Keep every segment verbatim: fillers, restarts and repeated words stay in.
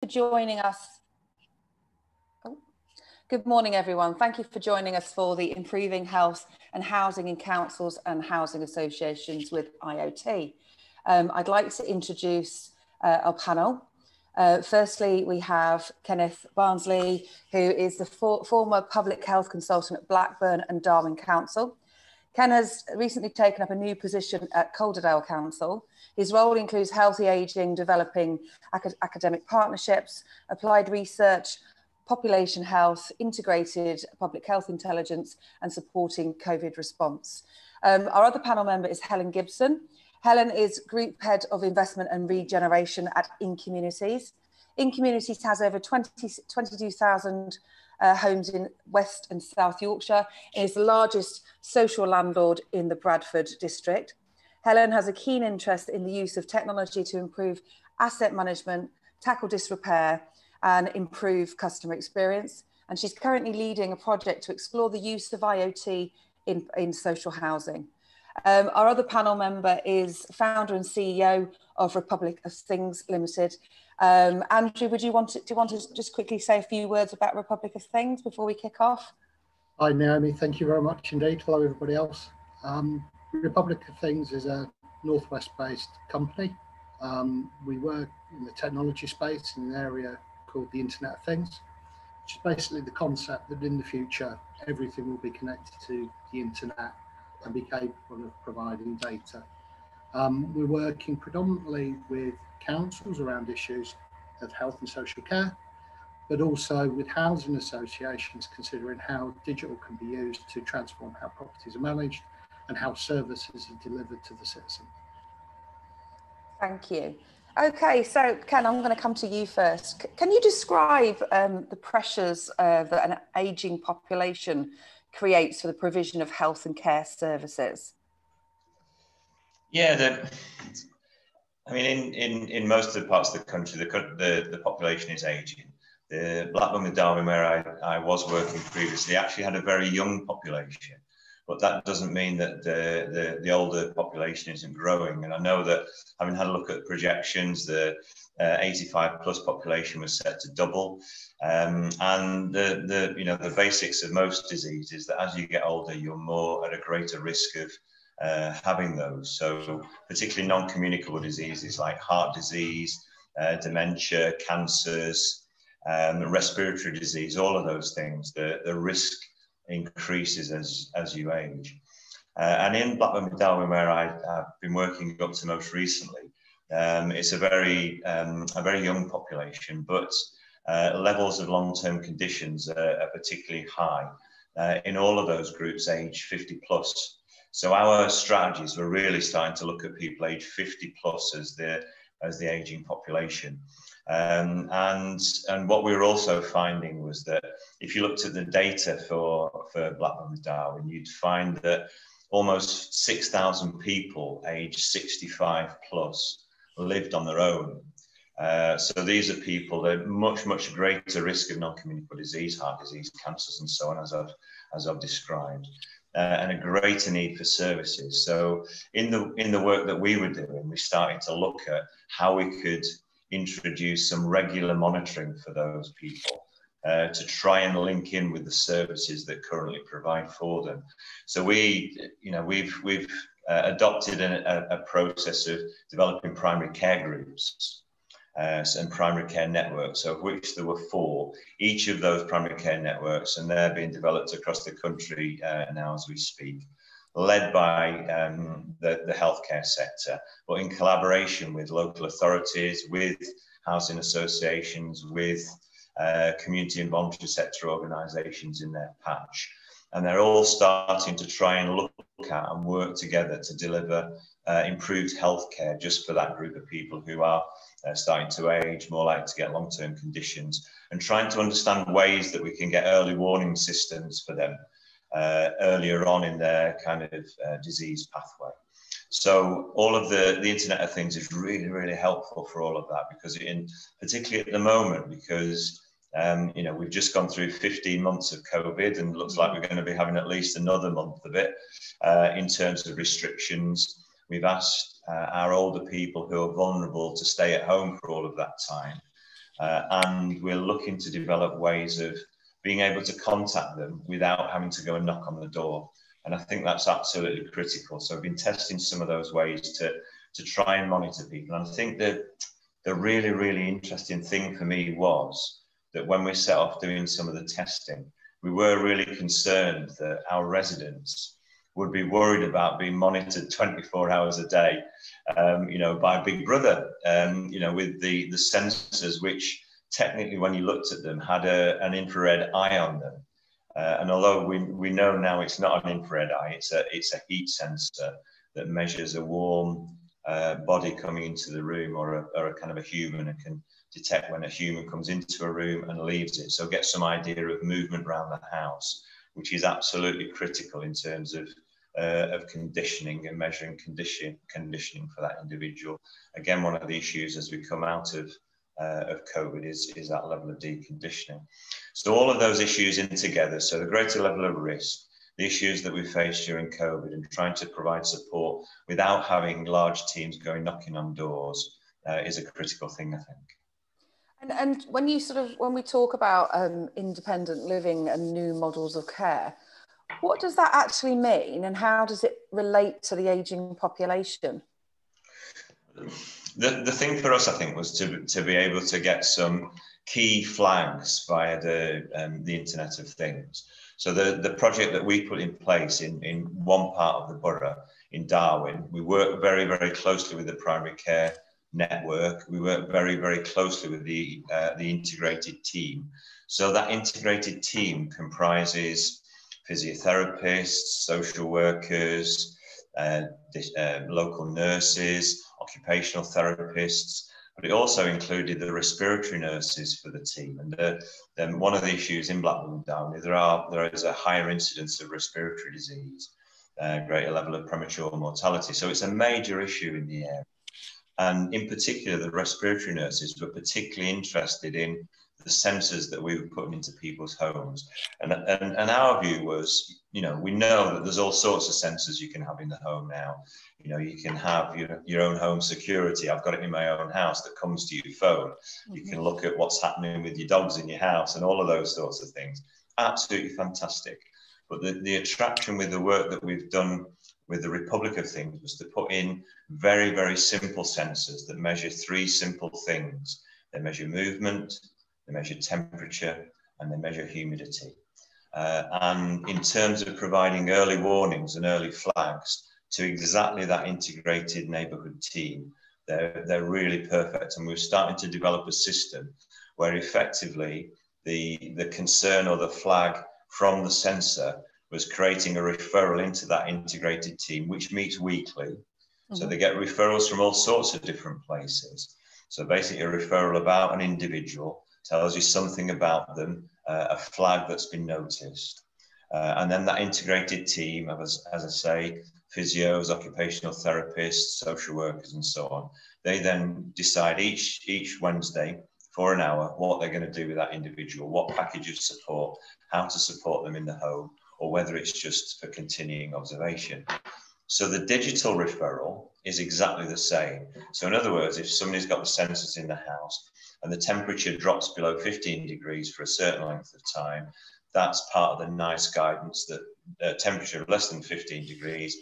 For joining us. Oh. Good morning, everyone. Thank you for joining us for the Improving Health and Housing in Councils and Housing Associations with I O T. Um, I'd like to introduce uh, our panel. Uh, firstly, we have Kenneth Barnsley, who is the for former public health consultant at Blackburn and Darwen Council. Ken has recently taken up a new position at Calderdale Council. His role includes healthy ageing, developing ac academic partnerships, applied research, population health, integrated public health intelligence, and supporting COVID response. Um, our other panel member is Helen Gibson. Helen is Group Head of Investment and Regeneration at In Communities. In Communities has over twenty-two thousand Uh, homes in West and South Yorkshire, and is the largest social landlord in the Bradford district. Helen has a keen interest in the use of technology to improve asset management, tackle disrepair, and improve customer experience. And she's currently leading a project to explore the use of I O T in, in social housing. Um, our other panel member is founder and C E O of Republic of Things Limited. Um, Andrew, would you want to, do you want to just quickly say a few words about Republic of Things before we kick off? Hi, Naomi. Thank you very much indeed. Hello, everybody else. Um, Republic of Things is a Northwest-based company. Um, we work in the technology space in an area called the Internet of Things, which is basically the concept that in the future, everything will be connected to the Internet and be capable of providing data. Um, we're working predominantly with councils around issues of health and social care, but also with housing associations considering how digital can be used to transform how properties are managed and how services are delivered to the citizen. Thank you. Okay, so Ken, I'm going to come to you first. C- can you describe um, the pressures uh, that an ageing population creates for the provision of health and care services? Yeah, the, I mean, in, in, in most of the parts of the country, the the, the population is ageing. The Blackburn and Darwen, where I, I was working previously, actually had a very young population, but that doesn't mean that the, the, the older population isn't growing. And I know that, having had a look at projections, the uh, eighty-five plus population was set to double. Um, and the, the, you know, the basics of most diseases, that as you get older, you're more at a greater risk of Uh, having those, so particularly non-communicable diseases like heart disease, uh, dementia, cancers, um, respiratory disease, all of those things, the, the risk increases as, as you age. Uh, and in Blackburn and Darwen, where I, I've been working up to most recently, um, it's a very, um, a very young population, but uh, levels of long-term conditions are, are particularly high uh, in all of those groups age fifty plus. So our strategies were really starting to look at people aged fifty plus as the as the aging population, um, and and what we were also finding was that if you looked at the data for for Blackburn and Darwen, you'd find that almost six thousand people aged sixty-five plus lived on their own. Uh, so these are people that are much much greater risk of non-communicable disease, heart disease, cancers, and so on, as I've as I've described. Uh, and a greater need for services. So in the in the work that we were doing, we started to look at how we could introduce some regular monitoring for those people uh, to try and link in with the services that currently provide for them. So we, you know, we've we've uh, adopted an, a, a process of developing primary care groups uh, and primary care networks, of which there were four, each of those primary care networks, and they're being developed across the country uh, now as we speak, led by um, the, the healthcare sector, but in collaboration with local authorities, with housing associations, with uh, community and voluntary sector organisations in their patch. And they're all starting to try and look at and work together to deliver uh, improved healthcare just for that group of people who are Uh, starting to age, more likely to get long-term conditions, and trying to understand ways that we can get early warning systems for them uh, earlier on in their kind of uh, disease pathway. So all of the, the Internet of Things is really, really helpful for all of that, because in particularly at the moment, because um, you know, we've just gone through fifteen months of COVID, and it looks like we're going to be having at least another month of it uh, in terms of restrictions. We've asked Uh, our older people who are vulnerable to stay at home for all of that time. uh, and we're looking to develop ways of being able to contact them without having to go and knock on the door. And I think that's absolutely critical. So I've been testing some of those ways to, to try and monitor people. And I think that the really, really interesting thing for me was that when we set off doing some of the testing, we were really concerned that our residents would be worried about being monitored twenty-four hours a day, um, you know, by Big Brother, um, you know, with the, the sensors, which technically, when you looked at them, had a, an infrared eye on them. Uh, and although we, we know now it's not an infrared eye, it's a, it's a heat sensor that measures a warm uh, body coming into the room, or a, or a kind of a human, and can detect when a human comes into a room and leaves it. So get some idea of movement around the house, which is absolutely critical in terms of, uh, of conditioning and measuring condition, conditioning for that individual. Again, one of the issues as we come out of Uh, of COVID is, is that level of deconditioning. So all of those issues in together, so the greater level of risk, the issues that we faced during COVID, and trying to provide support without having large teams going knocking on doors uh, is a critical thing, I think. And, and when you sort of, when we talk about um, independent living and new models of care, what does that actually mean, and how does it relate to the ageing population? The, the thing for us, I think, was to, to be able to get some key flags via the, um, the Internet of Things. So the, the project that we put in place in, in one part of the borough, in Darwen, we work very, very closely with the primary care network. We work very, very closely with the, uh, the integrated team. So that integrated team comprises physiotherapists, social workers, uh, uh, local nurses, occupational therapists, but it also included the respiratory nurses for the team. And the, then one of the issues in Blackburn and Darwen, there are there is a higher incidence of respiratory disease, a greater level of premature mortality. So it's a major issue in the area. And in particular, the respiratory nurses were particularly interested in the sensors that we were putting into people's homes. And, and, and our view was, you know, we know that there's all sorts of sensors you can have in the home now. You know, you can have your, your own home security. I've got it in my own house that comes to your phone. Mm-hmm. You can look at what's happening with your dogs in your house and all of those sorts of things. Absolutely fantastic. But the, the attraction with the work that we've done with the Republic of Things was to put in very, very simple sensors that measure three simple things. They measure movement, they measure temperature, and they measure humidity. Uh, and in terms of providing early warnings and early flags to exactly that integrated neighbourhood team, they're, they're really perfect. And we're starting to develop a system where effectively the, the concern or the flag from the sensor was creating a referral into that integrated team, which meets weekly. Mm-hmm. So they get referrals from all sorts of different places. So basically a referral about an individual tells you something about them, uh, a flag that's been noticed. Uh, and then that integrated team, as, as I say, physios, occupational therapists, social workers, and so on, they then decide each, each Wednesday for an hour what they're going to do with that individual, what package of support, how to support them in the home, or whether it's just for continuing observation. So the digital referral is exactly the same. So in other words, if somebody's got the sensors in the house, and the temperature drops below fifteen degrees for a certain length of time, that's part of the NICE guidance that a temperature of less than fifteen degrees,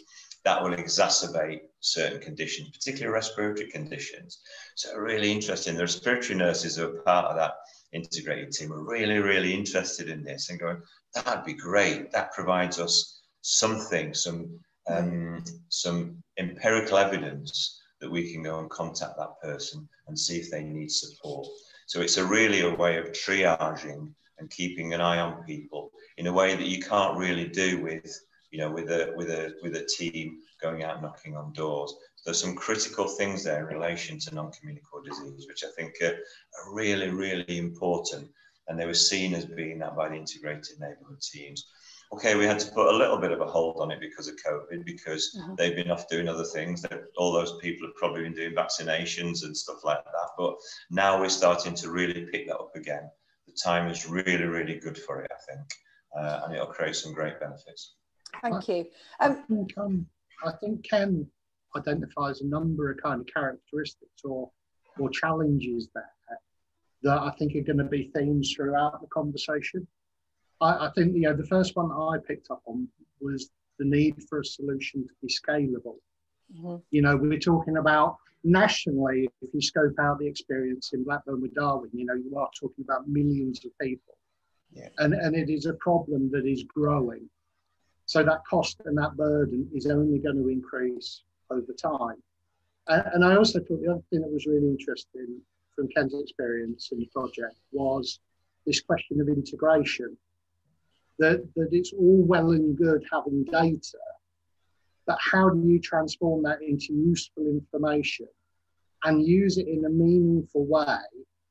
that will exacerbate certain conditions, particularly respiratory conditions. So really interesting, the respiratory nurses who are part of that integrated team are really, really interested in this and going, that'd be great. That provides us something, some, um, some empirical evidence that we can go and contact that person and see if they need support. So it's a really a way of triaging and keeping an eye on people in a way that you can't really do with, you know, with a with a with a team going out knocking on doors. There's some critical things there in relation to non-communicable disease, which I think are, are really, really important. And they were seen as being that by the integrated neighbourhood teams. Okay, we had to put a little bit of a hold on it because of COVID, because mm-hmm. they've been off doing other things. They're, all those people have probably been doing vaccinations and stuff like that. But now we're starting to really pick that up again. The time is really, really good for it, I think, uh, and it'll create some great benefits. Thank you. Um, I, think, um, I think Ken identifies a number of kind of characteristics or, or challenges there that I think are going to be themes throughout the conversation. I, I think, you know, the first one I picked up on was the need for a solution to be scalable. Mm-hmm. You know, we're talking about nationally, if you scope out the experience in Blackburn with Darwen, you know, you are talking about millions of people. Yeah. And, and it is a problem that is growing. So that cost and that burden is only going to increase over time. And, and I also thought the other thing that was really interesting from Ken's experience in the project was this question of integration. That, that it's all well and good having data, but how do you transform that into useful information and use it in a meaningful way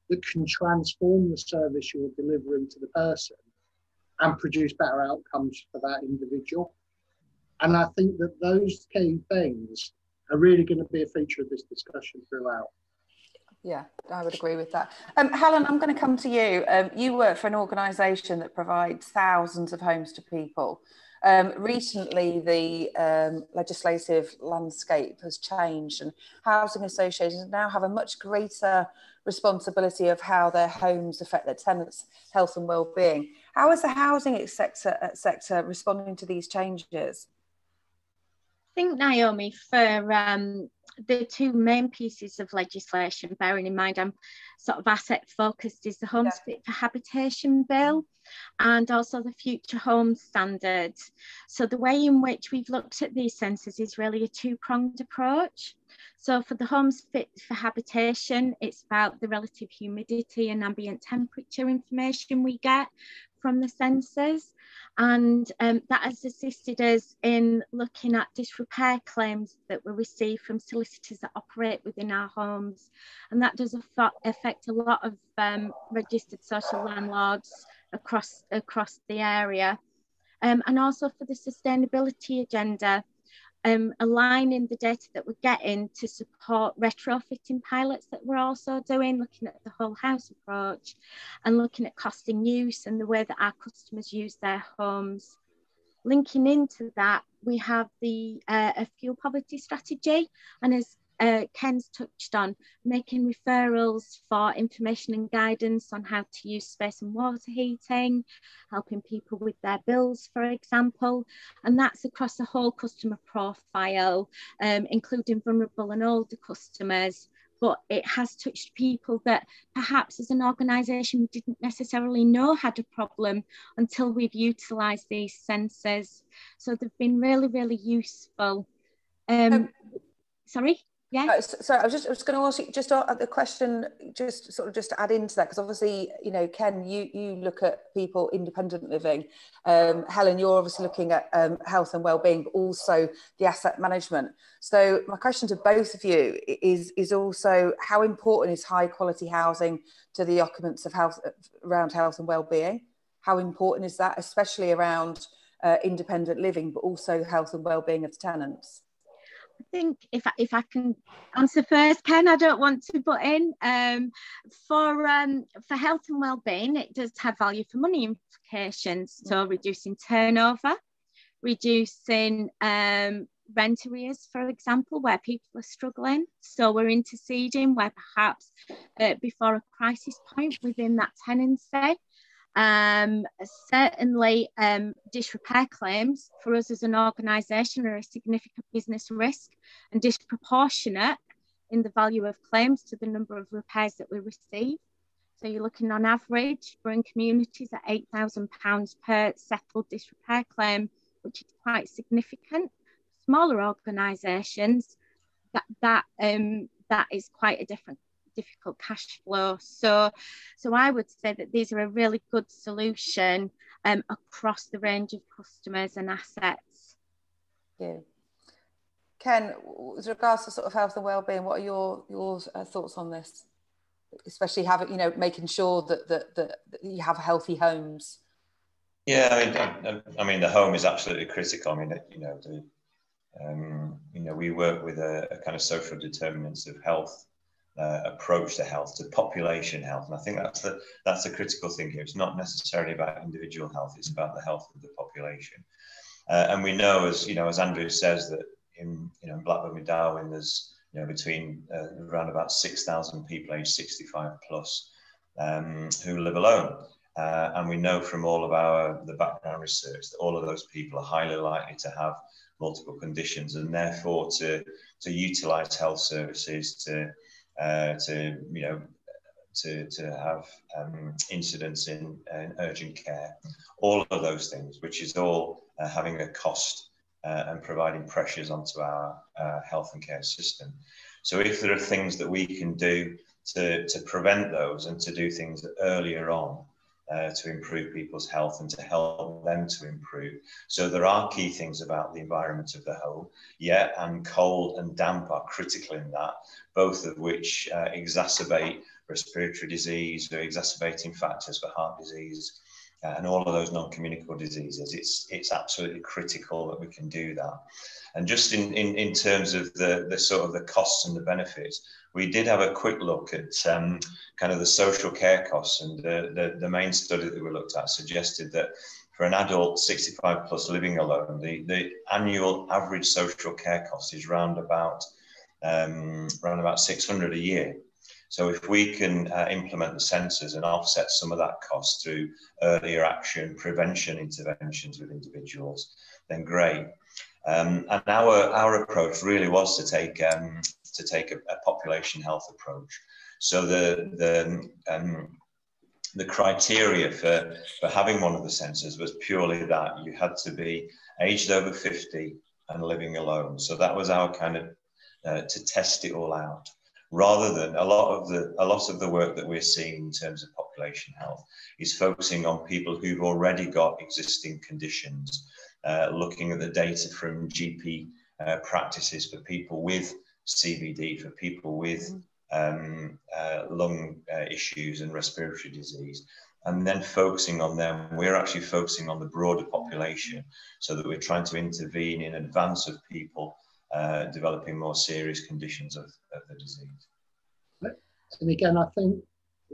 that can transform the service you're delivering to the person and produce better outcomes for that individual? And I think that those key things are really going to be a feature of this discussion throughout. Yeah, I would agree with that. Um, Helen, I'm going to come to you. Um, you work for an organisation that provides thousands of homes to people. Um, recently, the um, legislative landscape has changed and housing associations now have a much greater responsibility of how their homes affect their tenants' health and well-being. How is the housing sector, sector responding to these changes? I think, Naomi, for um, the two main pieces of legislation, bearing in mind I'm sort of asset focused, is the Homes Fit for Habitation Bill and also the Future Homes Standard. So the way in which we've looked at these sensors is really a two-pronged approach. So for the Homes Fit for Habitation, it's about the relative humidity and ambient temperature information we get from the sensors, and um, that has assisted us in looking at disrepair claims that we receive from solicitors that operate within our homes, and that does affect a lot of um, registered social landlords across across the area, um, and also for the sustainability agenda, um, aligning the data that we're getting to support retrofitting pilots that we're also doing, looking at the whole house approach and looking at cost in use and the way that our customers use their homes. Linking into that, we have the uh, a fuel poverty strategy, and as uh, Ken's touched on, making referrals for information and guidance on how to use space and water heating, helping people with their bills, for example, and that's across the whole customer profile, um, including vulnerable and older customers. But it has touched people that perhaps as an organisation we didn't necessarily know had a problem until we've utilised these sensors. So they've been really, really useful. Um, um, sorry? Yeah. Uh, so, sorry, I was just I was going to ask you just uh, the question, just sort of just to add into that, because obviously, you know, Ken, you you look at people independent living. Um, Helen, you're obviously looking at um, health and well-being, but also the asset management. So my question to both of you is is also how important is high quality housing to the occupants of health around health and well-being? How important is that, especially around uh, independent living, but also health and well-being of the tenants? I think if I, if I can answer first, Ken, I don't want to butt in. Um, for, um, for health and wellbeing, it does have value for money implications, so reducing turnover, reducing um, rent arrears, for example, where people are struggling. So we're interceding where perhaps uh, before a crisis point within that tenancy. Um, certainly um, disrepair claims for us as an organisation are a significant business risk and disproportionate in the value of claims to the number of repairs that we receive. So you're looking on average, we're in communities at eight thousand pounds per settled disrepair claim, which is quite significant. Smaller organisations, that, that, um, that is quite a different difficult cash flow. So, so I would say that these are a really good solution um, across the range of customers and assets. Yeah. Ken, with regards to sort of health and wellbeing, what are your your uh, thoughts on this? Especially having, you know, making sure that that that you have healthy homes. Yeah, I mean, I, I mean, the home is absolutely critical. I mean, you know, the, um, you know, we work with a, a kind of social determinants of health. Uh, approach to health, to population health, and I think that's the that's the critical thing here. It's not necessarily about individual health; it's about the health of the population. Uh, and we know, as you know, as Andrew says, that in you know in Blackburn and Darwen, there's you know between uh, around about six thousand people aged sixty-five plus um, who live alone. Uh, and we know from all of our the background research that all of those people are highly likely to have multiple conditions, and therefore to to utilise health services to uh, to you know to to have um, incidents in, in urgent care, all of those things, which is all uh, having a cost uh, and providing pressures onto our uh, health and care system. So if there are things that we can do to to prevent those and to do things earlier on, Uh, to improve people's health and to help them to improve. So there are key things about the environment of the home, yeah, and cold and damp are critical in that, both of which uh, exacerbate respiratory disease, or exacerbating factors for heart disease, uh, and all of those non-communicable diseases. It's, it's absolutely critical that we can do that. And just in, in, in terms of the, the sort of the costs and the benefits, we did have a quick look at um, kind of the social care costs, and the, the, the main study that we looked at suggested that for an adult sixty-five plus living alone, the, the annual average social care cost is round about, um, round about six hundred a year. So if we can uh, implement the sensors and offset some of that cost through earlier action, prevention interventions with individuals, then great. Um, and our, our approach really was to take um, to take a, a population health approach. So the, the, um, the criteria for, for having one of the sensors was purely that you had to be aged over fifty and living alone. So that was our kind of, uh, to test it all out, rather than a lot of the, a lot of the work that we're seeing in terms of population health is focusing on people who've already got existing conditions, uh, looking at the data from G P uh, practices for people with C B D, for people with um, uh, lung uh, issues and respiratory disease, and then focusing on them. We're actually focusing on the broader population, so that we're trying to intervene in advance of people uh, developing more serious conditions of, of the disease. And again, I think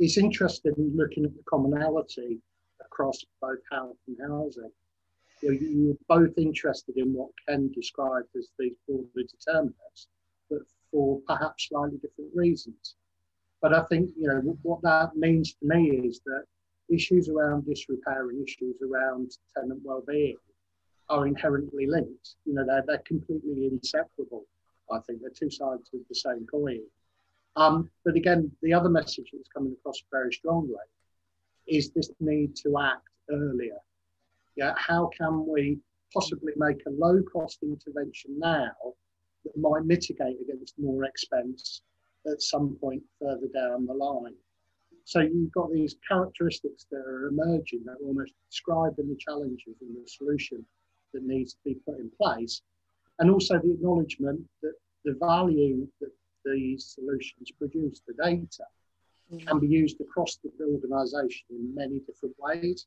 it's interesting looking at the commonality across both health and housing. You're, you're both interested in what Ken described as these broader determinants, but for perhaps slightly different reasons. But I think, you know, what that means to me is that issues around disrepair and issues around tenant well-being are inherently linked. You know, they're, they're completely inseparable. I think they're two sides of the same coin. Um, but again, the other message that's coming across very strongly is this need to act earlier. Yeah, how can we possibly make a low-cost intervention now that might mitigate against more expense at some point further down the line? So you've got these characteristics that are emerging that are almost describing the challenges and the solution that needs to be put in place, and also the acknowledgement that the value that these solutions produce, the data, can be used across the organisation in many different ways.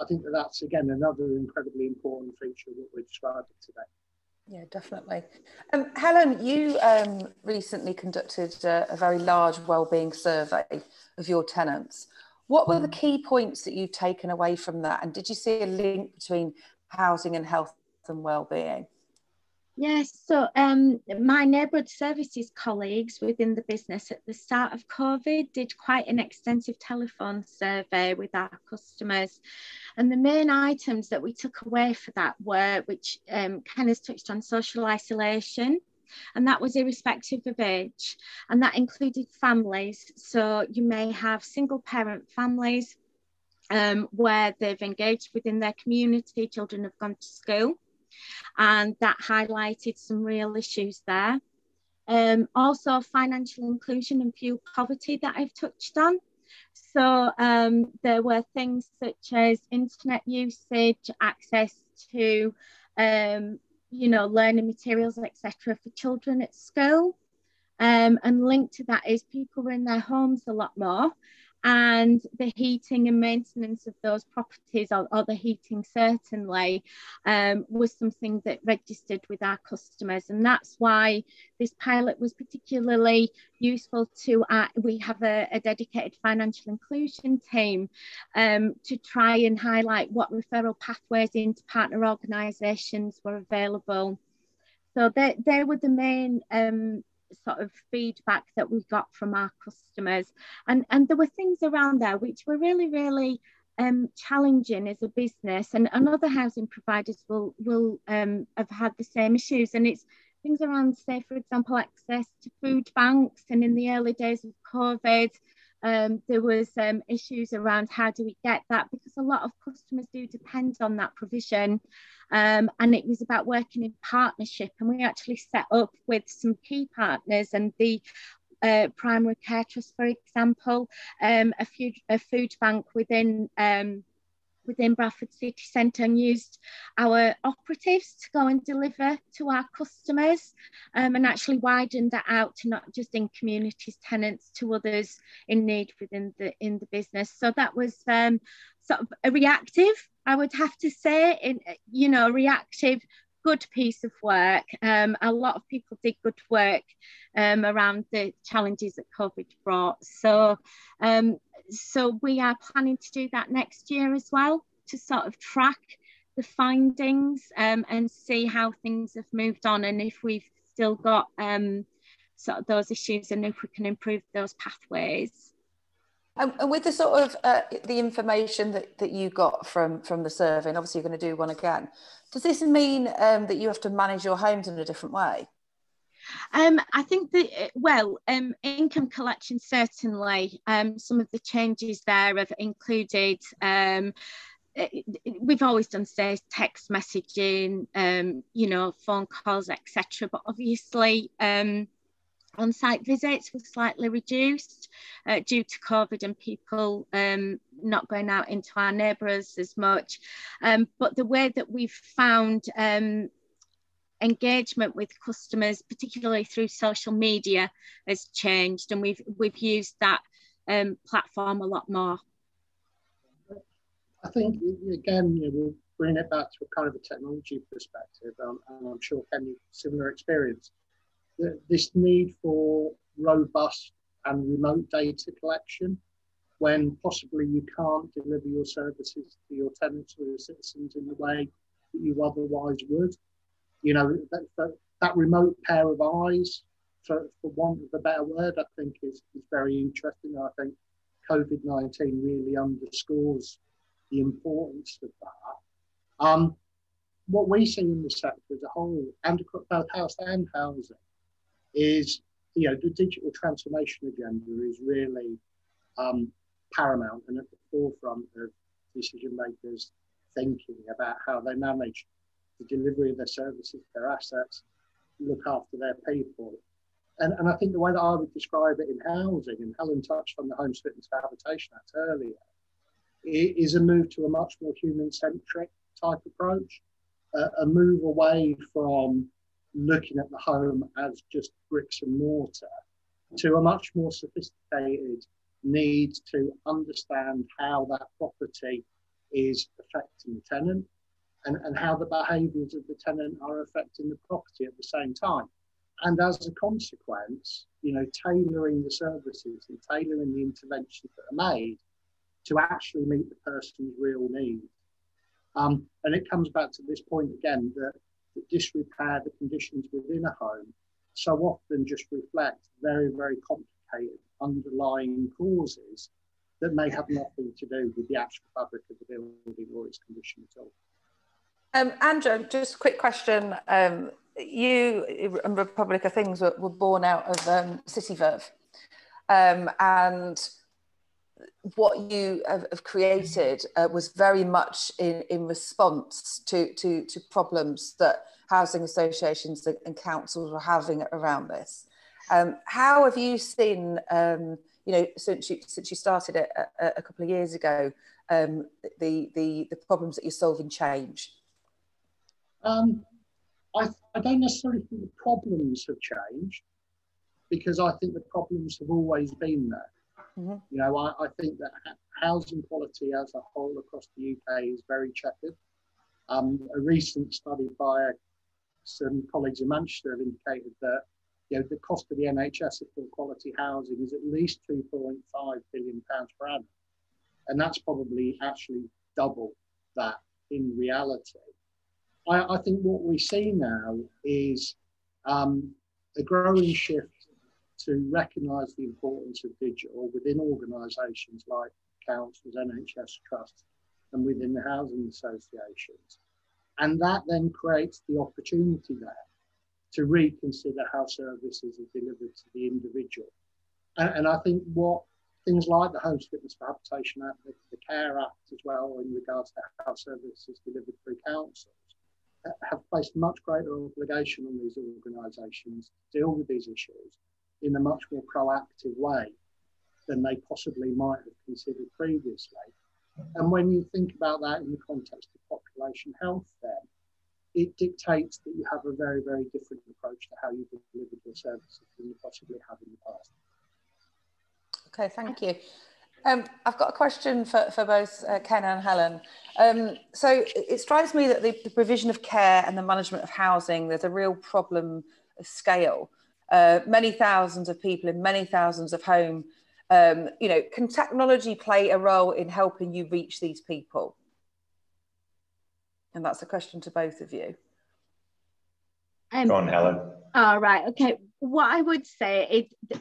I think that that's, again, another incredibly important feature of what we're describing today. Yeah, definitely. Um, Helen, you um, recently conducted a, a very large wellbeing survey of your tenants. What were the key points that you've taken away from that? And did you see a link between housing and health and wellbeing? Yes, so um, my neighbourhood services colleagues within the business at the start of COVID did quite an extensive telephone survey with our customers. And the main items that we took away for that were, which um, Ken has touched on, social isolation. And that was irrespective of age. And that included families. So you may have single parent families um, where they've engaged within their community, children have gone to school. And that highlighted some real issues there. Um, also financial inclusion and fuel poverty that I've touched on. So um, there were things such as internet usage, access to, um, you know, learning materials, et cetera for children at school. Um, and linked to that is people were in their homes a lot more, and the heating and maintenance of those properties, or, or the heating certainly, um, was something that registered with our customers. And that's why this pilot was particularly useful to our, we have a, a dedicated financial inclusion team um, to try and highlight what referral pathways into partner organisations were available. So they, they were the main um, sort of feedback that we got from our customers. And, and there were things around there which were really, really um, challenging as a business, and, and other housing providers will, will um, have had the same issues. And it's things around, say, for example, access to food banks. And in the early days of COVID, um, there was um, issues around how do we get that, because a lot of customers do depend on that provision. Um, and it was about working in partnership. And we actually set up with some key partners, and the uh, Primary Care Trust, for example, um, a, few, a food bank within um, within Bradford City Centre, and used our operatives to go and deliver to our customers, um, and actually widened that out to not just In Communities tenants, to others in need within the in the business. So that was um, sort of a reactive, I would have to say, in you know, reactive, good piece of work. Um, a lot of people did good work um, around the challenges that COVID brought. So, um, so we are planning to do that next year as well, to sort of track the findings um, and see how things have moved on, and if we've still got um, sort of those issues, and if we can improve those pathways. And with the sort of uh, the information that, that you got from, from the survey, and obviously you're going to do one again, does this mean um, that you have to manage your homes in a different way? Um, I think that, well, um, income collection, certainly, um, some of the changes there have included, um, we've always done, say, text messaging, um, you know, phone calls, et cetera. But obviously, um, on-site visits were slightly reduced uh, due to COVID and people um, not going out into our neighbours as much. Um, but the way that we've found um, engagement with customers, particularly through social media, has changed, and we've, we've used that um, platform a lot more. I think, again, you know, we'll bring it back to a kind of a technology perspective, um, and I'm sure Ken, similar experience. This need for robust and remote data collection when possibly you can't deliver your services to your tenants or your citizens in the way that you otherwise would. You know, that, that, that remote pair of eyes, for, for want of a better word, I think is, is very interesting. I think COVID nineteen really underscores the importance of that. Um, what we see in the sector as a whole, and both house and housing, is, you know, the digital transformation agenda is really um, paramount and at the forefront of decision makers thinking about how they manage the delivery of their services, their assets, look after their people. And, and I think the way that I would describe it in housing, and Helen touched on the Homes Fitness for Habitation Act earlier, is a move to a much more human-centric type approach, uh, a move away from looking at the home as just bricks and mortar, to a much more sophisticated need to understand how that property is affecting the tenant, and, and how the behaviours of the tenant are affecting the property at the same time. And as a consequence, you know, tailoring the services and tailoring the interventions that are made to actually meet the person's real needs. Um, and it comes back to this point again that the disrepair, the conditions within a home, so often just reflect very, very complicated underlying causes that may have nothing to do with the actual fabric of the building or its condition at all. Um, Andrew, just a quick question. Um, you and Republic of Things were, were born out of um, CityVerve, um, and what you have created uh, was very much in, in response to, to, to problems that housing associations and councils were having around this. Um, how have you seen, um, you know, since you, since you started it a, a couple of years ago, um, the, the, the problems that you're solving change? Um, I, I don't necessarily think the problems have changed, because I think the problems have always been there. You know, I, I think that housing quality as a whole across the U K is very checkered. Um, a recent study by some colleagues in Manchester have indicated that, you know, the cost of the N H S of poor quality housing is at least two point five billion pounds per annum. And that's probably actually double that in reality. I, I think what we see now is um, a growing shift to recognise the importance of digital within organisations like councils, N H S trusts, and within the housing associations. And that then creates the opportunity there to reconsider how services are delivered to the individual. And, and I think what things like the Host Fitness for Habitation Act, the, the Care Act as well, in regards to how services delivered through councils, uh, have placed much greater obligation on these organisations to deal with these issues in a much more proactive way than they possibly might have considered previously. And when you think about that in the context of population health, then it dictates that you have a very, very different approach to how you deliver your services than you possibly have in the past. Okay, thank you. Um, I've got a question for, for both uh, Ken and Helen. Um, so it strikes me that the, the provision of care and the management of housing, there's a real problem of scale. Uh, many thousands of people in many thousands of homes. Um, you know, can technology play a role in helping you reach these people? And that's a question to both of you. Um, Go on, Helen. All right. Okay. What I would say is,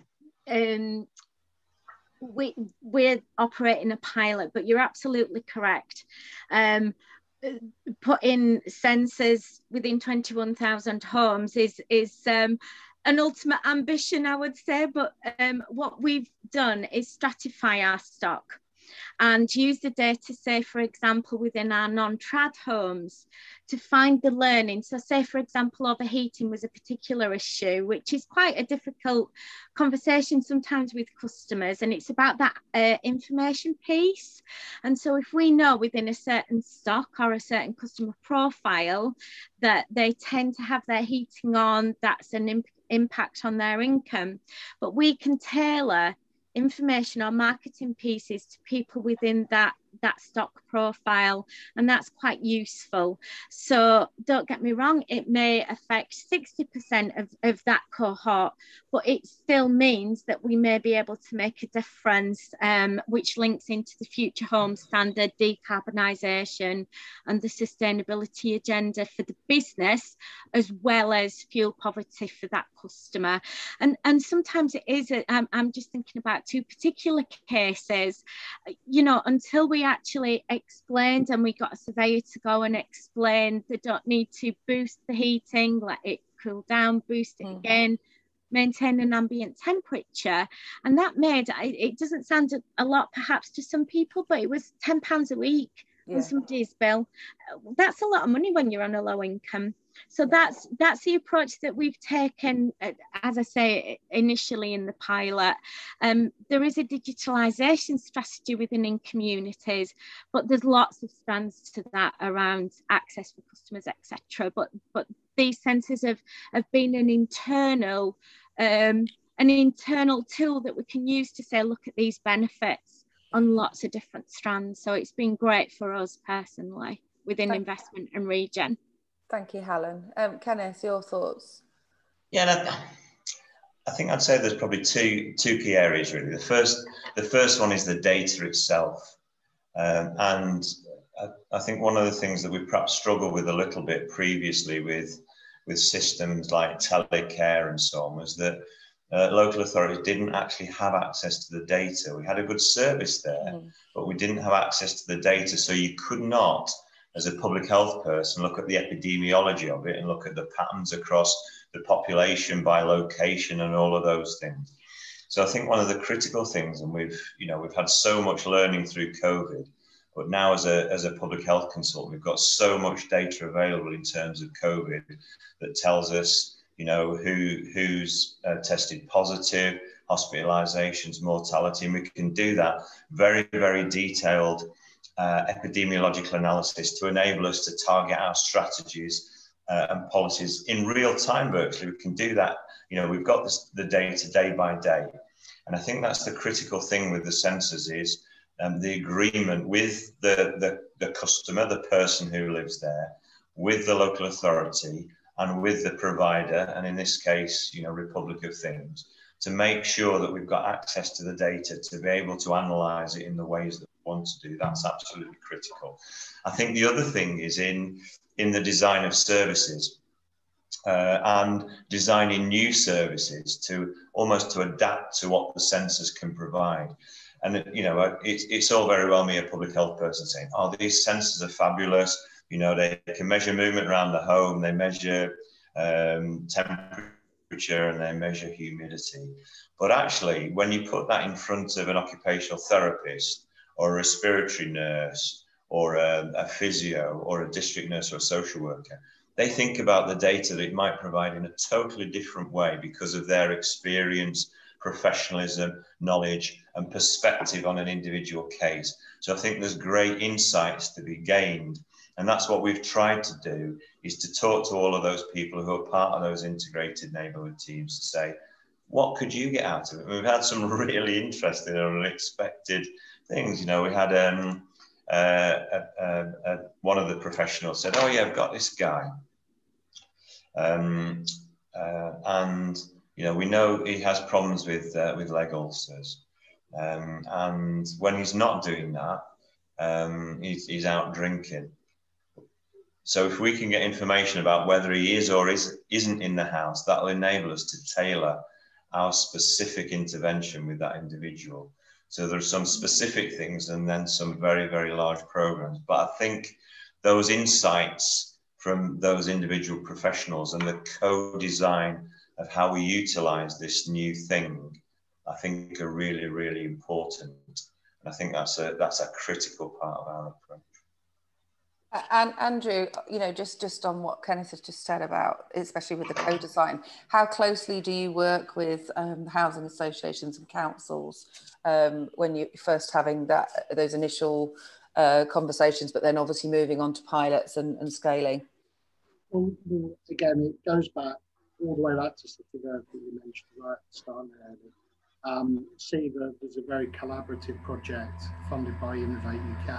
um, we we're operating a pilot, but you're absolutely correct. Um, putting sensors within twenty-one thousand homes is is um, an ultimate ambition, I would say, but um, what we've done is stratify our stock and use the data, say, for example, within our non-trad homes to find the learning. So say, for example, overheating was a particular issue, which is quite a difficult conversation sometimes with customers, and it's about that uh, information piece. And so if we know within a certain stock or a certain customer profile that they tend to have their heating on, that's an impact impact on their income, but we can tailor information or marketing pieces to people within that that stock profile, and that's quite useful. So don't get me wrong, it may affect sixty percent of, of that cohort, but it still means that we may be able to make a difference, um, which links into the Future Home Standard, decarbonisation and the sustainability agenda for the business, as well as fuel poverty for that customer. And, and sometimes it is, a, um, I'm just thinking about two particular cases, you know, until we actually explained and we got a surveyor to go and explain they don't need to boost the heating, let it cool down, boost it mm-hmm. again, maintain an ambient temperature. And that made, it doesn't sound a lot perhaps to some people, but it was ten pounds a week yeah. on somebody's bill. That's a lot of money when you're on a low income. So that's that's the approach that we've taken, as I say, initially in the pilot. Um, there is a digitalisation strategy within In Communities, but there's lots of strands to that around access for customers, et cetera. But but these sensors have have been an internal um, an internal tool that we can use to say, look at these benefits on lots of different strands. So it's been great for us personally within investment and region. Thank you, Helen. Um, Kenneth, your thoughts? Yeah, no, I think I'd say there's probably two two key areas really. The first, the first one is the data itself, um, and I, I think one of the things that we perhaps struggled with a little bit previously with with systems like telecare and so on was that uh, local authorities didn't actually have access to the data. We had a good service there, mm. but we didn't have access to the data, so you could not, as a public health person, look at the epidemiology of it and look at the patterns across the population by location and all of those things. So I think one of the critical things, and we've, you know, we've had so much learning through COVID, but now as a, as a public health consultant, we've got so much data available in terms of COVID that tells us, you know, who, who's uh, tested positive, hospitalizations, mortality, and we can do that very, very detailed Uh, epidemiological analysis to enable us to target our strategies uh, and policies in real time. Virtually, we can do that. You know, we've got this, the data day by day, and I think that's the critical thing with the sensors is um, the agreement with the, the the customer, the person who lives there, with the local authority, and with the provider, and in this case, you know, Republic of Things, to make sure that we've got access to the data to be able to analyse it in the ways that want to do. That's absolutely critical. I think the other thing is in in the design of services. uh, and designing new services to almost to adapt to what the census can provide. And, you know, it's, it's all very well me, a public health person, saying, oh, these sensors are fabulous. You know, they can measure movement around the home. They measure um, temperature and they measure humidity. But actually, when you put that in front of an occupational therapist or a respiratory nurse or a, a physio or a district nurse or a social worker, they think about the data that it might provide in a totally different way because of their experience, professionalism, knowledge and perspective on an individual case. So I think there's great insights to be gained. And that's what we've tried to do, is to talk to all of those people who are part of those integrated neighbourhood teams to say, what could you get out of it? And we've had some really interesting and unexpected things. You know, we had um, uh, uh, uh, one of the professionals said, oh yeah, I've got this guy. Um, uh, and you know, we know he has problems with, uh, with leg ulcers. Um, and when he's not doing that, um, he's, he's out drinking. So if we can get information about whether he is or is, isn't in the house, that'll enable us to tailor our specific intervention with that individual. So there are some specific things and then some very, very large programs. But I think those insights from those individual professionals and the co-design of how we utilize this new thing, I think are really, really important. And I think that's a, that's a critical part of our approach. And Andrew, you know, just, just on what Kenneth has just said about, especially with the co-design, how closely do you work with um, housing associations and councils um, when you're first having that, those initial uh, conversations, but then obviously moving on to pilots and, and scaling? Well, again, it goes back all the way back to CityVerve that you mentioned right at the start earlier. Um, CityVerve is a very collaborative project funded by Innovate U K.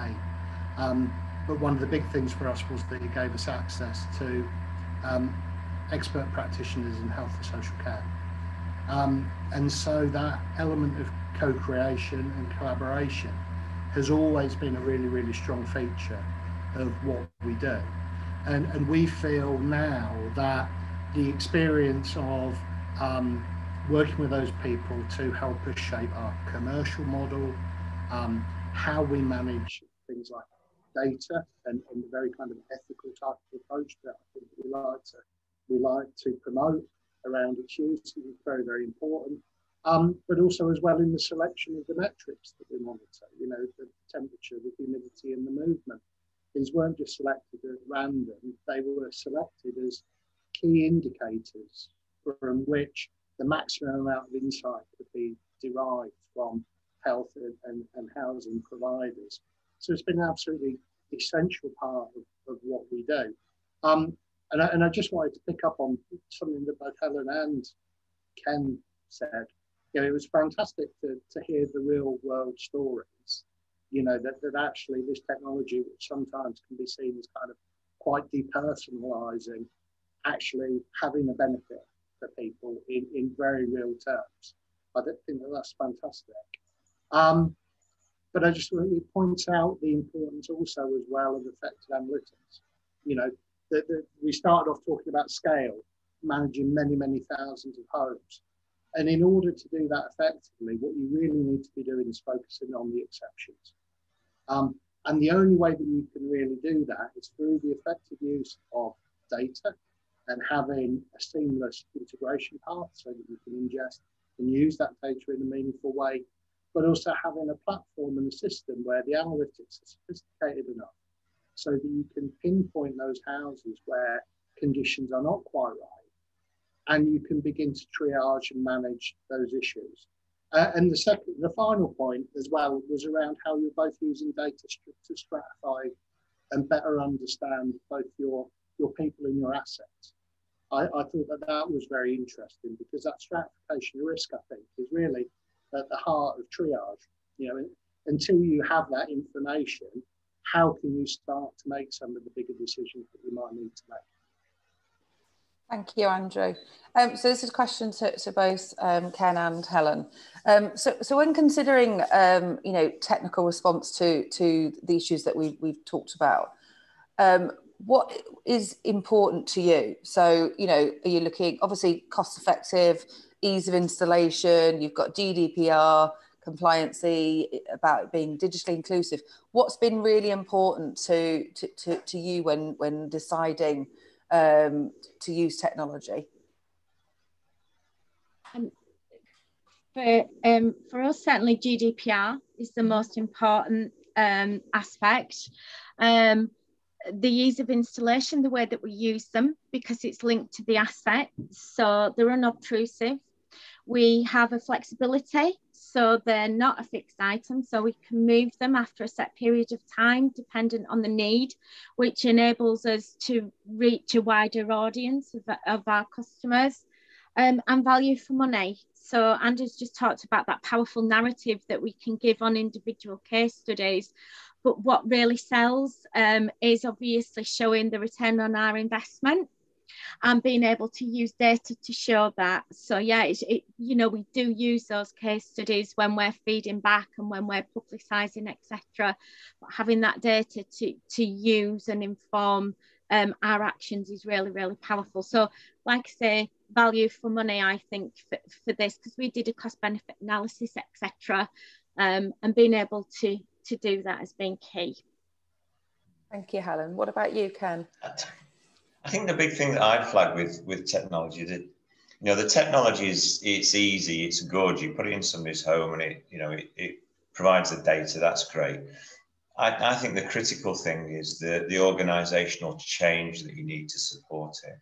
Um, but one of the big things for us was that it gave us access to um, expert practitioners in health and social care. Um, and so that element of co-creation and collaboration has always been a really, really strong feature of what we do. And, and we feel now that the experience of um, working with those people to help us shape our commercial model, um, how we manage things like data and, and the very kind of ethical type of approach that I think we like to, we like to promote around its use is very, very important. Um, but also as well in the selection of the metrics that we monitor, you know, the temperature, the humidity and the movement. These weren't just selected at random, they were selected as key indicators from which the maximum amount of insight could be derived from health and, and, and housing providers. So it's been an absolutely essential part of, of what we do. Um, and, I, and I just wanted to pick up on something that both Helen and Ken said. You know, it was fantastic to, to hear the real world stories, you know, that, that actually this technology, which sometimes can be seen as kind of quite depersonalizing, actually having a benefit for people in, in very real terms. I think that that's fantastic. Um, But I just want to point out the importance also as well of effective analytics. You know, the, the, we started off talking about scale, managing many, many thousands of homes. And in order to do that effectively, what you really need to be doing is focusing on the exceptions. Um, and the only way that you can really do that is through the effective use of data and having a seamless integration path so that you can ingest and use that data in a meaningful way, but also having a platform and a system where the analytics are sophisticated enough so that you can pinpoint those houses where conditions are not quite right, and you can begin to triage and manage those issues. Uh, and the second, the final point as well was around how you're both using data to stratify and better understand both your, your people and your assets. I, I thought that that was very interesting because that stratification of risk, I think, is really at the heart of triage. You know, until you have that information, how can you start to make some of the bigger decisions that you might need to make? Thank you, Andrew. Um, so this is a question to, to both um, Ken and Helen. Um, so, so when considering, um, you know, technical response to, to the issues that we, we've talked about, um, what is important to you? So, you know, are you looking, obviously, cost effective, ease of installation, you've got G D P R, compliancy, about it being digitally inclusive. What's been really important to, to, to, to you when, when deciding um, to use technology? Um, for, um, for us, certainly G D P R is the most important um, aspect. Um, the ease of installation, the way that we use them, because it's linked to the asset, so they're unobtrusive. We have a flexibility, so they're not a fixed item, so we can move them after a set period of time dependent on the need, which enables us to reach a wider audience of, of our customers. Um, and value for money. So Andrew's just talked about that powerful narrative that we can give on individual case studies. But what really sells um, is obviously showing the return on our investment and being able to use data to show that. So yeah, it, it, you know, we do use those case studies when we're feeding back and when we're publicising, et cetera. But having that data to, to use and inform um, our actions is really, really powerful. So like I say, value for money, I think, for, for this, because we did a cost benefit analysis, et cetera. Um, and being able to to do that has been key. Thank you, Helen. What about you, Ken? I think the big thing that I flag with with technology that, you know, the technology is, it's easy, it's good. You put it in somebody's home and it, you know, it, it provides the data. That's great. I, I think the critical thing is the the organisational change that you need to support it.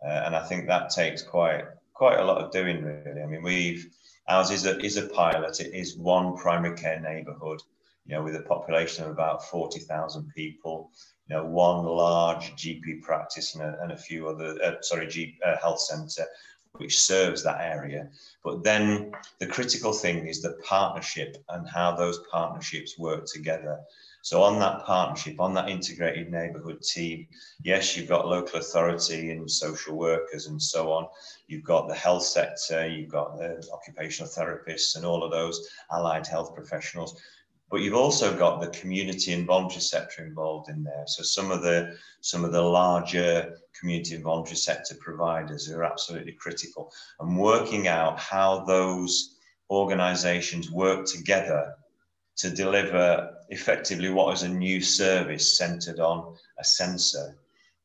Uh, and I think that takes quite quite a lot of doing, really. I mean, we've ours is a is a pilot. It is one primary care neighbourhood, you know, with a population of about forty thousand people. You know, one large G P practice and a, and a few other uh, sorry G, uh, health centre, which serves that area. But then the critical thing is the partnership and how those partnerships work together. So on that partnership, on that integrated neighbourhood team, yes, you've got local authority and social workers and so on. You've got the health sector, you've got the occupational therapists and all of those allied health professionals. But you've also got the community and voluntary sector involved in there. So some of the some of the larger community and voluntary sector providers are absolutely critical. And working out how those organisations work together to deliver effectively what is a new service centred on a sensor.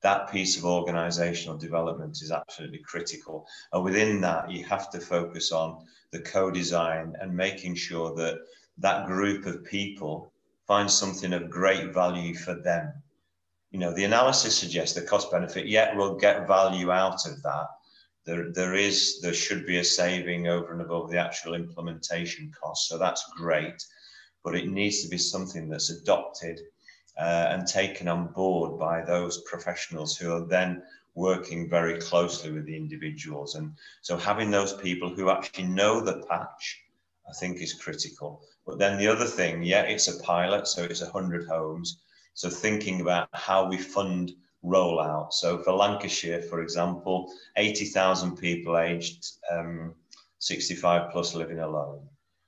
That piece of organisational development is absolutely critical. And within that, you have to focus on the co-design and making sure that that group of people find something of great value for them. You know, the analysis suggests the cost benefit, yet we'll get value out of that. There, there is, there should be a saving over and above the actual implementation cost. So that's great. But it needs to be something that's adopted uh, and taken on board by those professionals who are then working very closely with the individuals. And so having those people who actually know the patch, I think, is critical. But then the other thing, yeah, it's a pilot, so it's one hundred homes. So thinking about how we fund rollout. So for Lancashire, for example, eighty thousand people aged um, sixty-five plus living alone.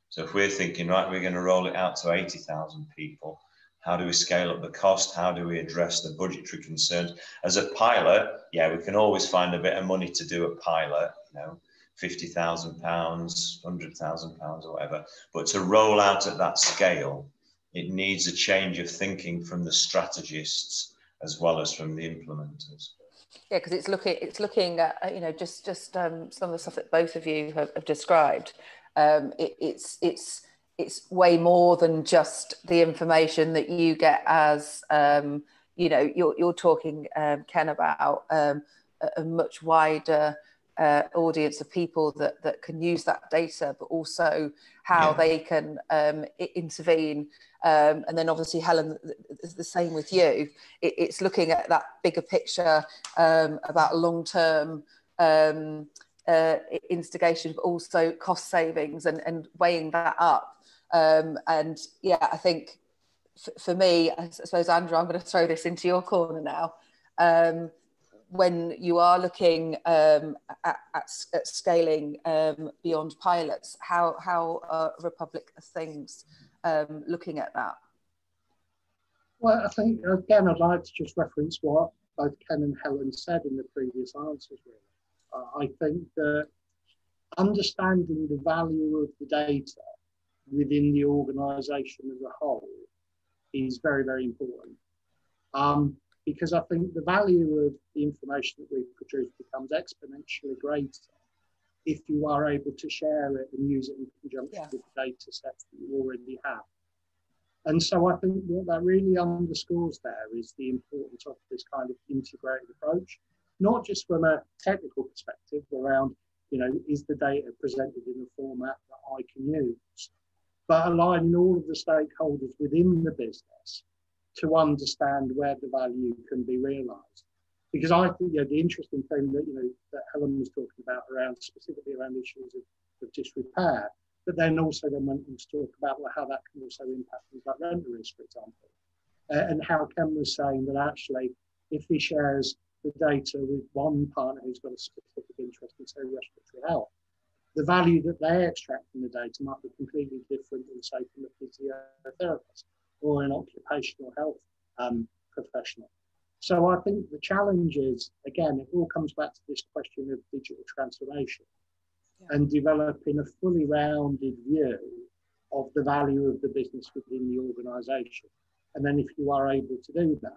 So if we're thinking, right, we're going to roll it out to eighty thousand people, how do we scale up the cost? How do we address the budgetary concerns? As a pilot, yeah, we can always find a bit of money to do a pilot, you know, fifty thousand pounds, one hundred thousand pounds or whatever. But to roll out at that scale, it needs a change of thinking from the strategists as well as from the implementers. Yeah, because it's looking, it's looking at, you know, just, just um, some of the stuff that both of you have, have described. Um, it, it's it's it's way more than just the information that you get as um, you know. You're you're talking, um, Ken, about um, a, a much wider uh, audience of people that that can use that data, but also how yeah. they can um, intervene. Um, and then obviously, Helen, the same with you. It, it's looking at that bigger picture um, about long term. Um, Uh, instigation, but also cost savings and, and weighing that up. Um, and yeah, I think for me, I suppose, Andrew, I'm going to throw this into your corner now. Um, when you are looking um, at, at, at scaling um, beyond pilots, how, how are Republic of Things um, looking at that? Well, I think, again, I'd like to just reference what both Ken and Helen said in the previous answers, really. Uh, I think that understanding the value of the data within the organisation as a whole is very, very important. Um, because I think the value of the information that we produce becomes exponentially greater if you are able to share it and use it in conjunction yeah. with the data sets that you already have. And so I think what that really underscores there is the importance of this kind of integrated approach, not just from a technical perspective around, you know, is the data presented in a format that I can use, but aligning all of the stakeholders within the business to understand where the value can be realised. Because I think, you know, the interesting thing that, you know, that Helen was talking about around, specifically around issues of, of disrepair, but then also then went on to talk about well, how that can also impact things like rent arrears, for example. Uh, and how Ken was saying that actually, if he shares the data with one partner who's got a specific interest in, say, respiratory health, the value that they extract from the data might be completely different than, say, from a physiotherapist or an occupational health um, professional. So I think the challenge is, again, it all comes back to this question of digital transformation. Yeah. And developing a fully rounded view of the value of the business within the organisation. And then if you are able to do that,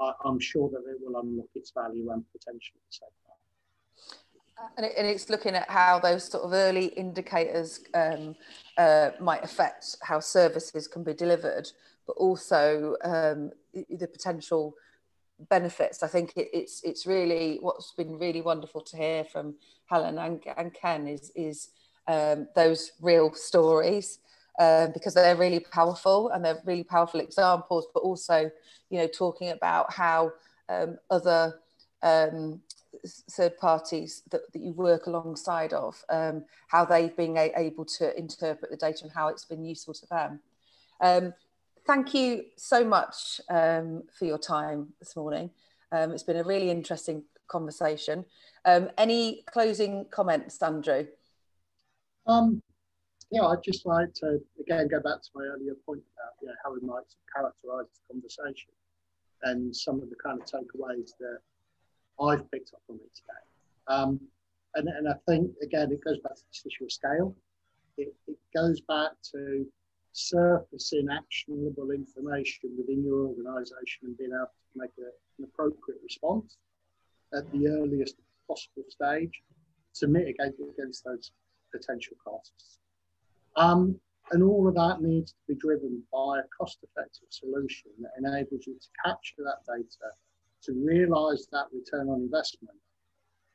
I, I'm sure that it will unlock its value and potential at the same time. And, it, and it's looking at how those sort of early indicators um, uh, might affect how services can be delivered, but also um, the potential benefits. I think it, it's it's really what's been really wonderful to hear from Helen and, and Ken is is um, those real stories, uh, because they're really powerful and they're really powerful examples, but also, you know, talking about how um, other um, third parties that, that you work alongside of, um, how they've been a able to interpret the data and how it's been useful to them. Um, Thank you so much um, for your time this morning. Um, it's been a really interesting conversation. Um, any closing comments, Andrew? Um, yeah, I'd just like to, again, go back to my earlier point about you know, how we might characterise the conversation and some of the kind of takeaways that I've picked up from it today. Um, and, and I think, again, it goes back to this issue of scale. It, it goes back to surfacing actionable information within your organisation and being able to make a, an appropriate response at the earliest possible stage to mitigate against those potential costs. Um, and all of that needs to be driven by a cost-effective solution that enables you to capture that data, to realise that return on investment,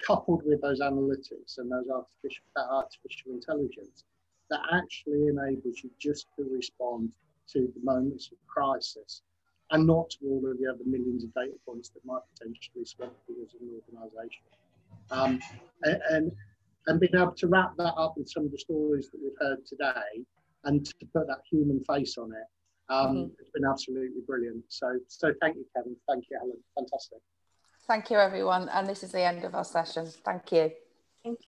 coupled with those analytics and those artificial, that artificial intelligence that actually enables you just to respond to the moments of crisis and not to all of the other millions of data points that might potentially swamp you as an organisation. Um, and, and, and being able to wrap that up with some of the stories that we've heard today and to put that human face on it, um, mm-hmm. it's been absolutely brilliant. So, so thank you, Kevin. Thank you, Helen. Fantastic. Thank you, everyone. And this is the end of our session. Thank you. Thank you.